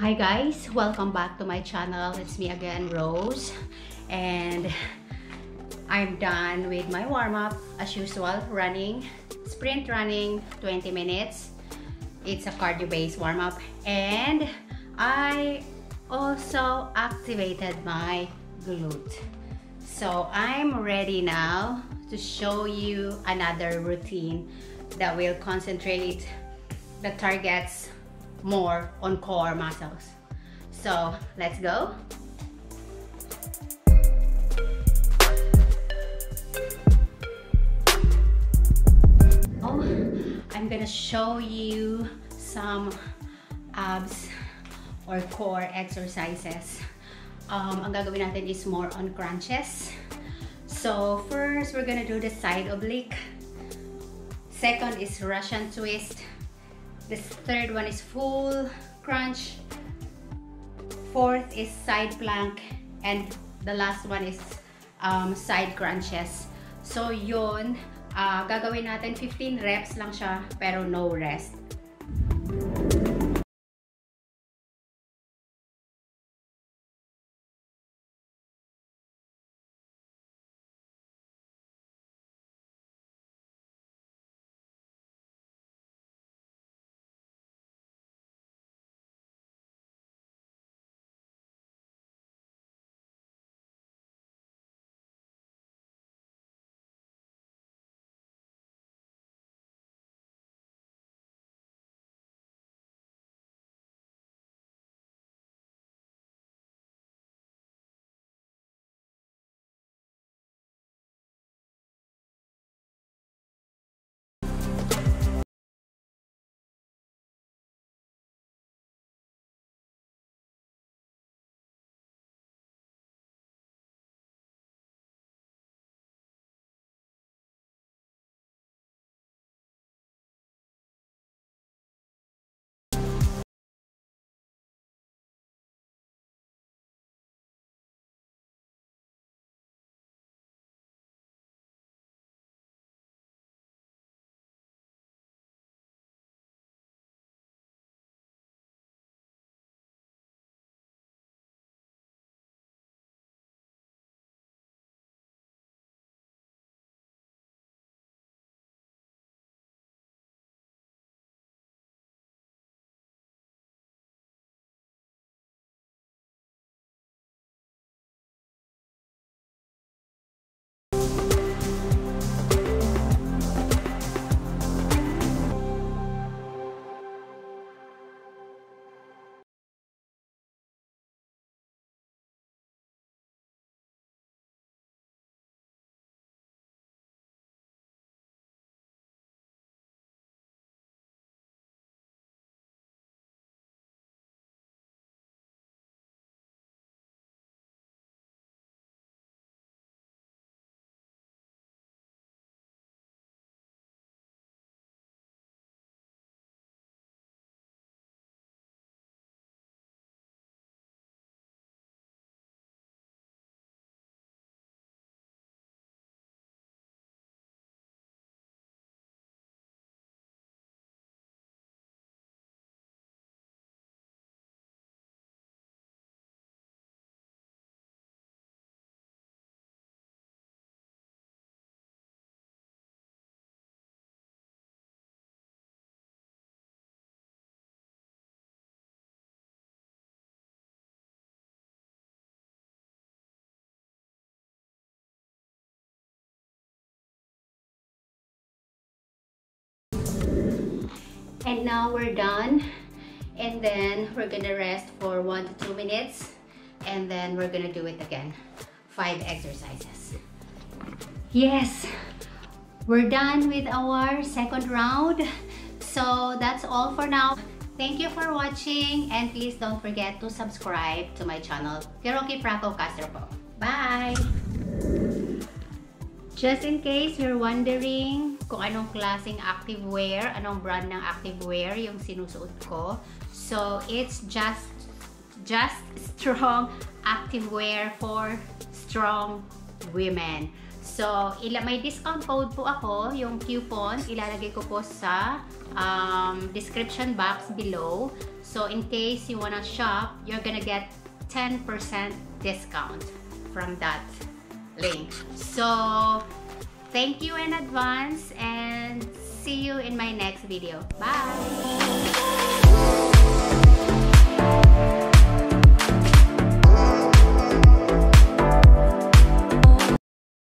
Hi guys, welcome back to my channel. It's me again, Rose, and I'm done with my warm-up as usual. Running, sprint running, 20 minutes. It's a cardio-based warm-up, and I also activated my glute. So I'm ready now to show you another routine that will concentrate the targets more on core muscles. So let's go. Oh, I'm gonna show you some abs or core exercises. Ang gagawin natin is more on crunches. So first, we're gonna do the side oblique. Second is Russian twist. This third one is full crunch. Fourth is side plank, and the last one is side crunches. So yun, gagawin natin 15 reps lang siya, pero no rest. And now we're done, and then we're gonna rest for 1 to 2 minutes, and then we're gonna do it again. 5 exercises. Yes, we're done with our second round. So that's all for now. Thank you for watching, and please don't forget to subscribe to my channel, Kiroky Fraco Casterpo. Bye! Just in case you're wondering kung anong klaseng activewear, anong brand ng activewear yung sinusuot ko. So, it's Juststrong activewear for strong women. So, may discount code po ako, yung coupon, ilalagay ko po sa description box below. So, in case you wanna shop, you're gonna get 10% discount from that link. So, thank you in advance and see you in my next video. Bye!